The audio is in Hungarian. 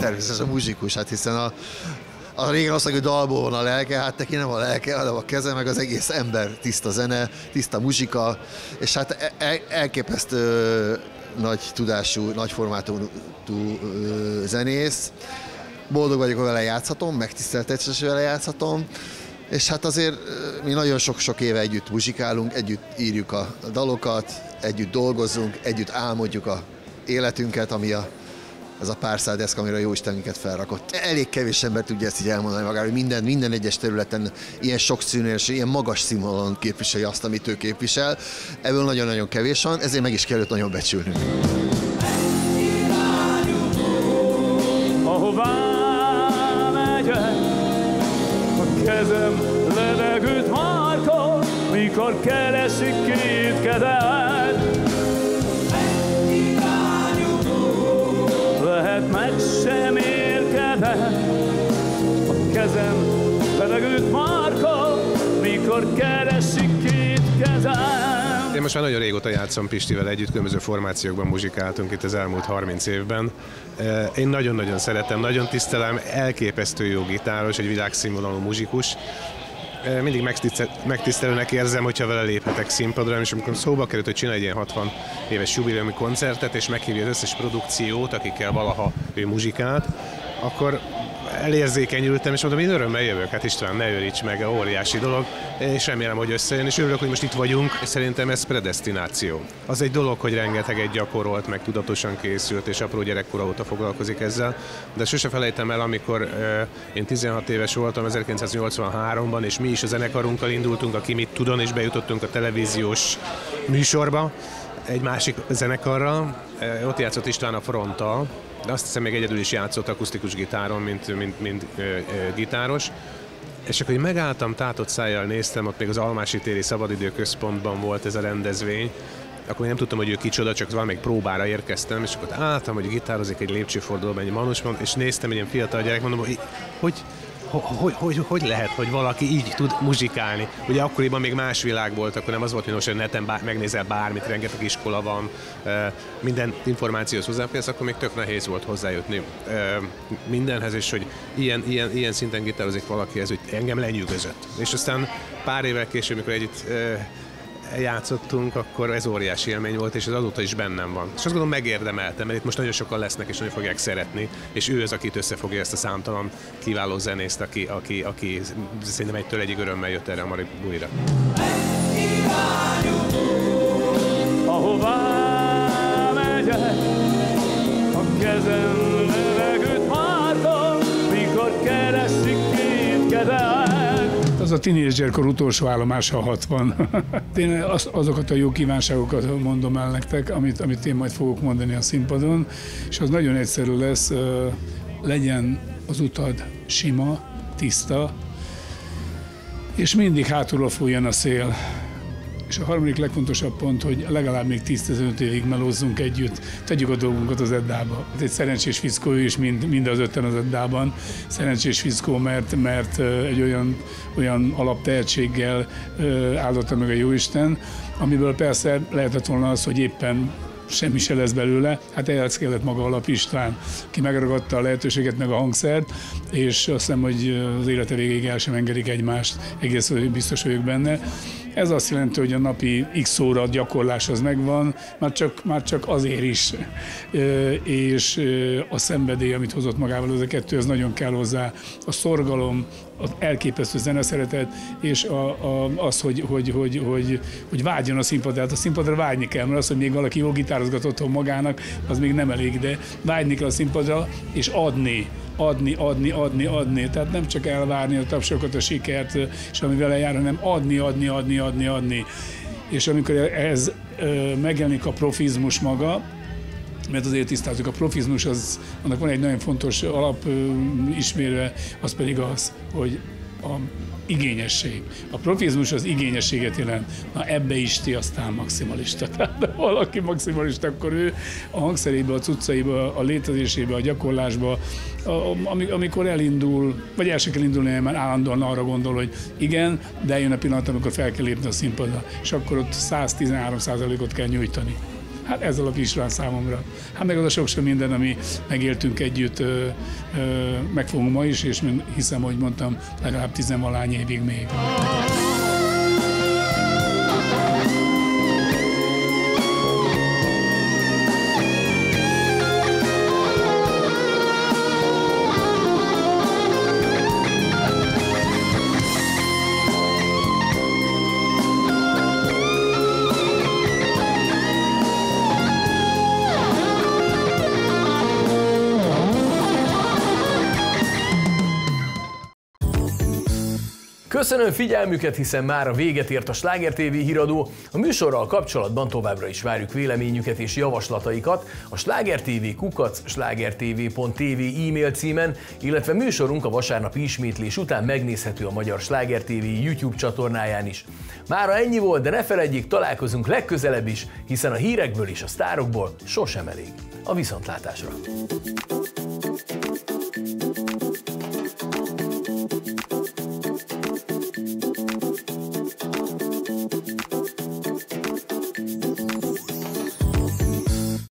Természetesen a muzsikus, hát hiszen a régen azt mondjuk, hogy dalból van a lelke, hát neki nem a lelke, hanem a keze, meg az egész ember, tiszta zene, tiszta muzsika, és hát elképesztő nagy tudású, nagy formátumú zenész. Boldog vagyok, hogy vele játszhatom, megtiszteltetés, hogy vele játszhatom, és hát azért mi nagyon sok-sok éve együtt muzsikálunk, együtt írjuk a dalokat, együtt dolgozunk, együtt álmodjuk a életünket, ami ez a pár száz deszka, amire a jóistenünket felrakott. Elég kevés ember tudja ezt így elmondani magáról, hogy minden egyes területen ilyen sokszínű és ilyen magas színvonalon képviseli azt, amit ő képvisel. Ebből nagyon-nagyon kevés van, ezért meg is kell őt nagyon becsülnünk. Ahová megyek, a kezem levegőt markol, mikor keresik két kezed. Meg sem érkedett, a kezem levegőt markol, mikor keresik két kezem. Én most már nagyon régóta játszom Pistivel együtt, különböző formációkban muzsikáltunk itt az elmúlt 30 évben. Én nagyon-nagyon szeretem, nagyon tisztelem, elképesztő jó gitáros, egy világszínvonalú muzsikus. Mindig megtisztelőnek érzem, hogyha vele léphetek színpadra, és amikor szóba került, hogy csinálj egy ilyen 60 éves jubileumi koncertet, és meghívja az összes produkciót, akikkel valaha ő muzsikált, akkor elérzékenyültem, és mondom, én örömmel jövök, hát István, ne őríts meg, a óriási dolog, és remélem, hogy összejön, és örülök, hogy most itt vagyunk, és szerintem ez predestináció. Az egy dolog, hogy rengeteget gyakorolt, meg tudatosan készült, és apró gyerekkora óta foglalkozik ezzel, de sose felejtem el, amikor én 16 éves voltam 1983-ban, és mi is a zenekarunkkal indultunk, aki mit tudon, és bejutottunk a televíziós műsorba, egy másik zenekarral, ott játszott István a fronttal, de azt hiszem még egyedül is játszott akusztikus gitáron, mint gitáros. És akkor megálltam, tátott szájjal néztem, ott még az Almási Téri Szabadidő Központban volt ez a rendezvény. Akkor én nem tudtam, hogy ő kicsoda, csak valamelyik próbára érkeztem, és akkor álltam, hogy gitározik egy lépcsőfordulóban, egy manusban, és néztem egy ilyen fiatal gyerek, mondom, hogy lehet, hogy valaki így tud muzsikálni? Ugye akkoriban még más világ volt, akkor nem az volt, hogy most neten megnézel bármit, rengeteg iskola van, minden információhoz hozzáférsz, akkor még tök nehéz volt hozzájutni mindenhez, és hogy ilyen szinten gitározik valaki, ez engem lenyűgözött. És aztán pár évvel később, mikor együtt játszottunk, akkor ez óriási élmény volt, és ez azóta is bennem van. És azt gondolom, megérdemeltem, mert itt most nagyon sokan lesznek, és nagyon fogják szeretni, és ő az, akit összefogja ezt a számtalan kiváló zenészt, aki szerintem egytől egyig örömmel jött erre a Marigújra. Ahová megyek, a kezem levegőt hordom, mikor keresik két kezem. Az a tínédzserkor utolsó állomása a 60. Én azokat a jó kívánságokat mondom el nektek, amit én majd fogok mondani a színpadon, és az nagyon egyszerű lesz, legyen az utad sima, tiszta, és mindig hátulról fújjon a szél. És a harmadik legfontosabb pont, hogy legalább még 10-15 évig melózzunk együtt, tegyük a dolgunkat az Eddába. Egy szerencsés fickó, ő is mind az ötten az Eddában. Szerencsés fickó, mert egy olyan alaptehetséggel áldotta meg a Jóisten, amiből persze lehetett volna az, hogy éppen semmi se lesz belőle, hát ehhez kellett maga Alap István, ki megragadta a lehetőséget, meg a hangszert, és azt hiszem, hogy az élete végéig el sem engedik egymást, egész biztos vagyok benne. Ez azt jelenti, hogy a napi x óra gyakorlás az megvan, már csak azért is. És a szenvedély, amit hozott magával ez a kettő, az nagyon kell hozzá. A szorgalom, az elképesztő zeneszeretet, és az, hogy vágyjon a színpadra. Hát a színpadra vágyni kell, mert az, hogy még valaki jól gitározgat otthon magának, az még nem elég, de vágyni kell a színpadra, és adni. Tehát nem csak elvárni a tapsokat, a sikert, és ami vele jár, hanem adni. És amikor ez megjelenik a profizmus maga, mert azért tisztáztuk, a profizmus, az, annak van egy nagyon fontos alapismérve, az pedig az, hogy a igényesség. A profizmus az igényességet jelent. Na ebbe is ti aztán maximalista. Tehát ha valaki maximalista, akkor ő a hangszerébe, a cuccaiba, a létezésébe, a gyakorlásba, amikor elindul, vagy el se kell indulni, mert állandóan arra gondol, hogy igen, de eljön a pillanat, amikor fel kell lépni a színpadra, és akkor ott 113%-ot kell nyújtani. Hát ez alap István számomra. Hát meg az a sok-sok minden, ami megéltünk együtt, meg fogunk ma is, és hiszem, hogy mondtam, legalább 10-valahány évig még. Köszönöm figyelmüket, hiszen már a véget ért a Sláger TV híradó. A műsorral kapcsolatban továbbra is várjuk véleményüket és javaslataikat a slágertv@slágertv.tv e-mail címen, illetve műsorunk a vasárnapi ismétlés után megnézhető a Magyar Sláger TV YouTube csatornáján is. Mára ennyi volt, de ne feledjék, találkozunk legközelebb is, hiszen a hírekből és a sztárokból sosem elég. A viszontlátásra!